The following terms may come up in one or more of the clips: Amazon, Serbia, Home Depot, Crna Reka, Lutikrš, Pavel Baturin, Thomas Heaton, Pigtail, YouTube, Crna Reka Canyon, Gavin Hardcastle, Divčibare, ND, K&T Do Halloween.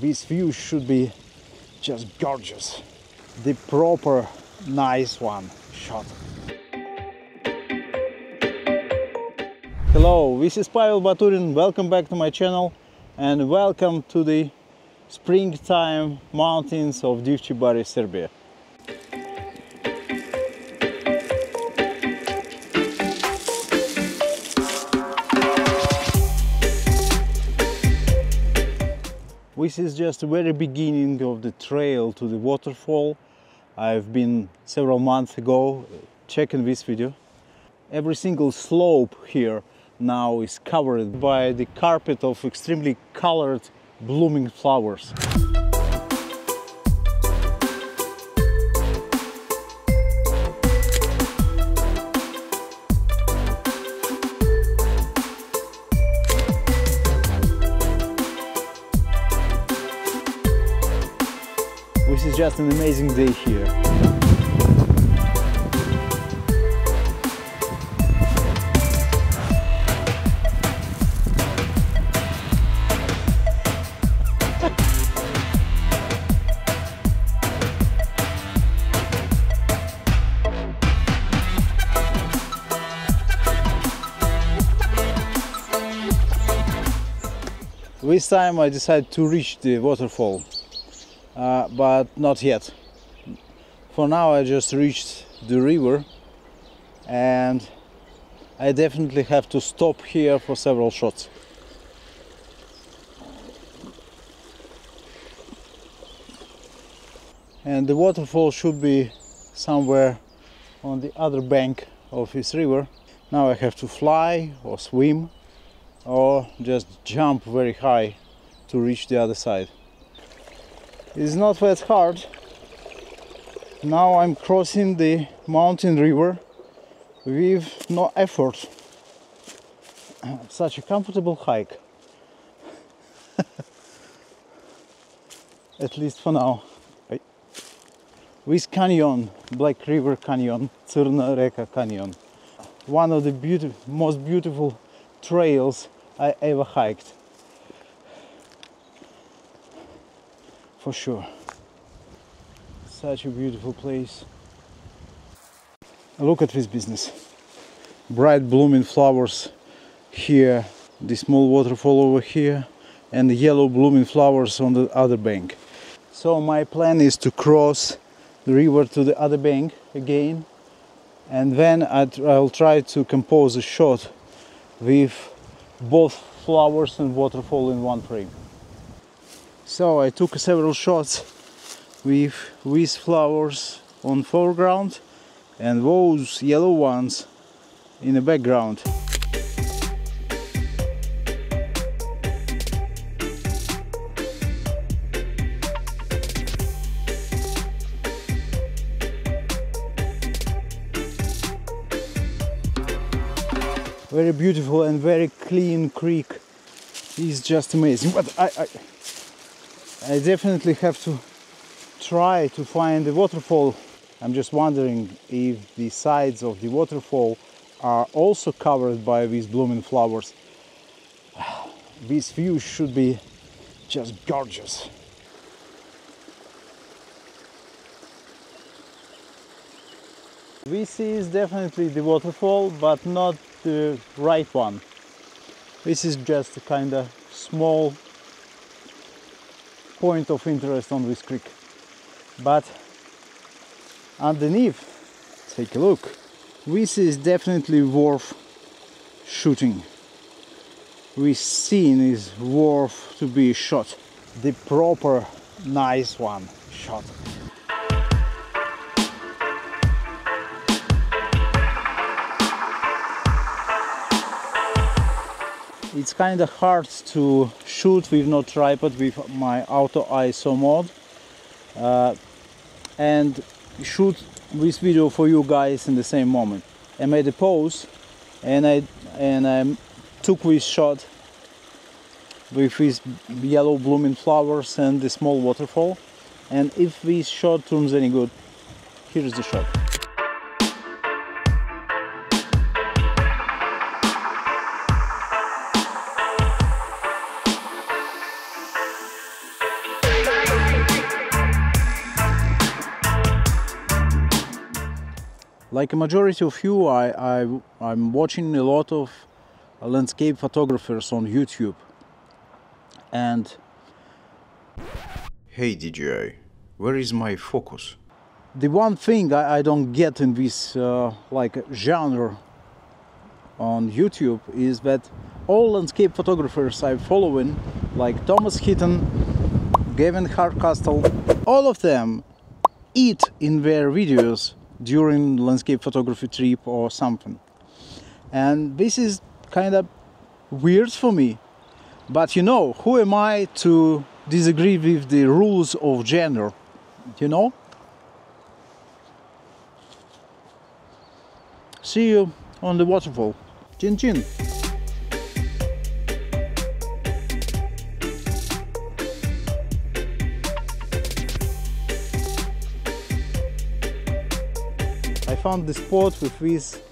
These views should be just gorgeous. The proper nice one shot. Hello, this is Pavel Baturin. Welcome back to my channel and welcome to the springtime mountains of Divčibare, Serbia. This is just the very beginning of the trail to the waterfall. I've been several months ago checking this video. Every single slope here now is covered by the carpet of extremely colored blooming flowers. This is just an amazing day here. This time I decided to reach the waterfall. But not yet. For now I just reached the river and I definitely have to stop here for several shots. And the waterfall should be somewhere on the other bank of this river. Now I have to fly or swim or just jump very high to reach the other side. It's not that hard. Now I'm crossing the mountain river with no effort. Such a comfortable hike. At least for now. This canyon, Black River Canyon, Crna Reka Canyon. One of the most beautiful trails I ever hiked. For sure. Such a beautiful place. Look at this business. Bright blooming flowers here, the small waterfall over here, and the yellow blooming flowers on the other bank. So my plan is to cross the river to the other bank again, and then I'll try to compose a shot with both flowers and waterfall in one frame. So I took several shots with these flowers on foreground and those yellow ones in the background. Very beautiful and very clean creek. It's just amazing. But I definitely have to try to find the waterfall. I'm just wondering if the sides of the waterfall are also covered by these blooming flowers. This view should be just gorgeous. This is definitely the waterfall, but not the right one. This is just a kind of small point of interest on this creek, but underneath, take a look, this is definitely worth shooting. This scene is worth to be shot, the proper nice one shot. It's kind of hard to shoot with no tripod with my auto ISO mode and shoot this video for you guys in the same moment. I made a pause and I took this shot with these yellow blooming flowers and the small waterfall, and if this shot turns any good, here is the shot. Like a majority of you, I'm watching a lot of landscape photographers on YouTube. And... Hey DJI, where is my focus? The one thing I don't get in this like genre on YouTube is that all landscape photographers I'm following, like Thomas Heaton, Gavin Hardcastle, all of them eat in their videos during landscape photography trip or something. And this is kind of weird for me. But you know, who am I to disagree with the rules of genre, you know? See you on the waterfall. Chin chin. I found the spot with this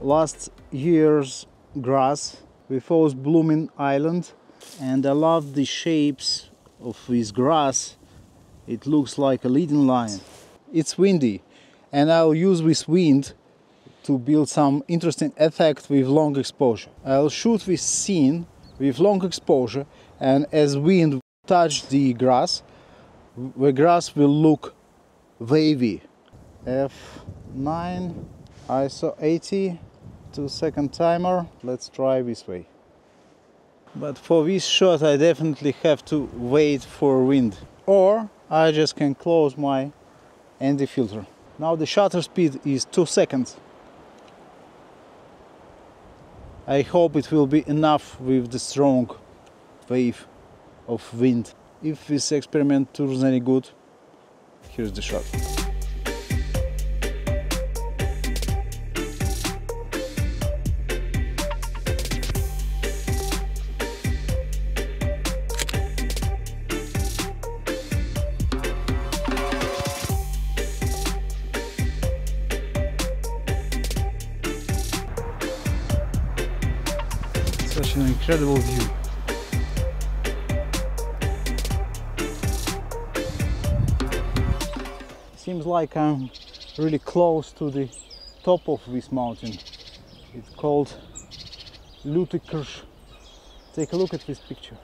last year's grass with those blooming island, and I love the shapes of this grass. It looks like a leading line. It's windy, and I'll use this wind to build some interesting effect with long exposure. I'll shoot this scene with long exposure, and as wind touches the grass will look wavy. F9, ISO 80, 2 second timer. Let's try this way. But for this shot I definitely have to wait for wind, or I just can close my ND filter. Now the shutter speed is 2 seconds. I hope it will be enough with the strong wave of wind. If this experiment turns any good, here's the shot. Such an incredible view. Seems like I'm really close to the top of this mountain. It's called Lutikrš. Take a look at this picture.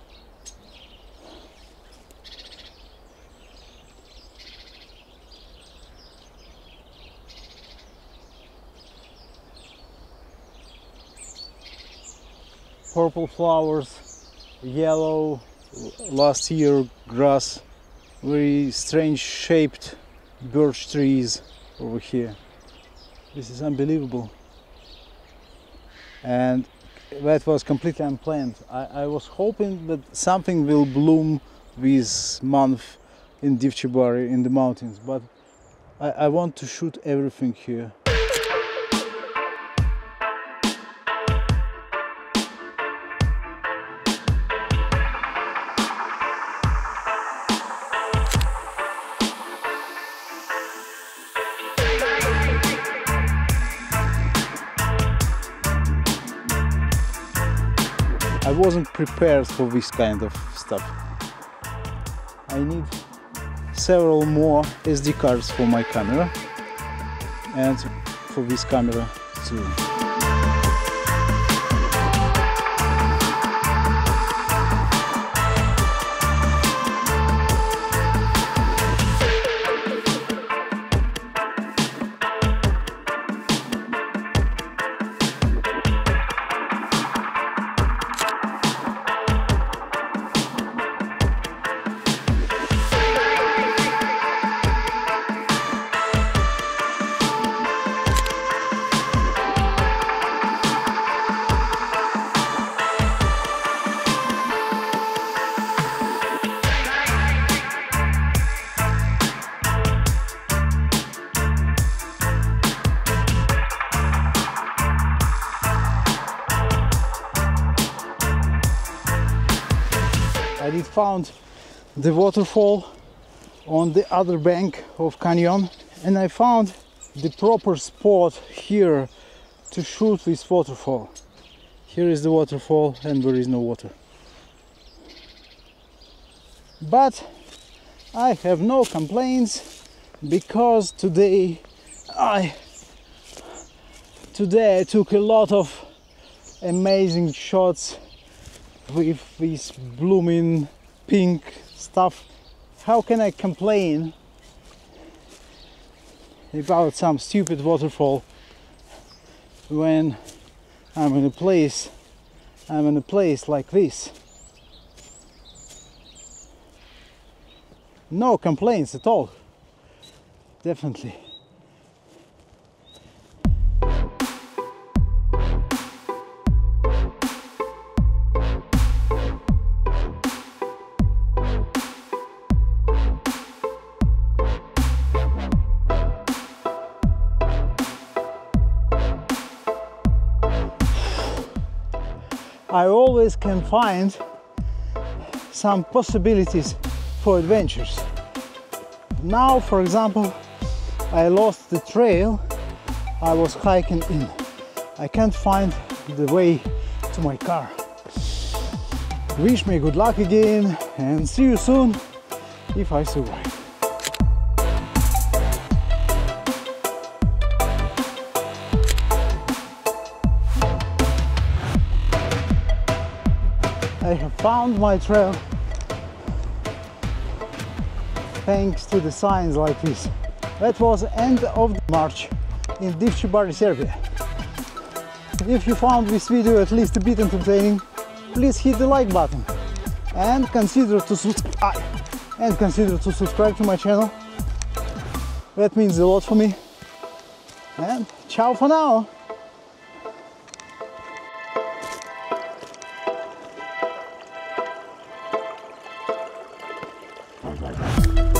Purple flowers, yellow, last year grass, very strange shaped birch trees over here. This is unbelievable. And that was completely unplanned. I was hoping that something will bloom this month in Divčibare in the mountains, but I want to shoot everything here. I wasn't prepared for this kind of stuff. I need several more SD cards for my camera and for this camera too. I found the waterfall on the other bank of canyon, and I found the proper spot here to shoot this waterfall. Here is the waterfall, and there is no water. But I have no complaints, because today I Today I took a lot of amazing shots with this blooming pink stuff. How can I complain about some stupid waterfall when I'm in a place like this? No complaints at all, definitely. I always can find some possibilities for adventures. Now, for example, I lost the trail I was hiking in. I can't find the way to my car. Wish me good luck again and see you soon if I survive. I have found my trail thanks to the signs like this. That was end of March in Divčibare, Serbia. If you found this video at least a bit entertaining, please hit the like button and consider to subscribe to my channel. That means a lot for me. And ciao for now! Bye.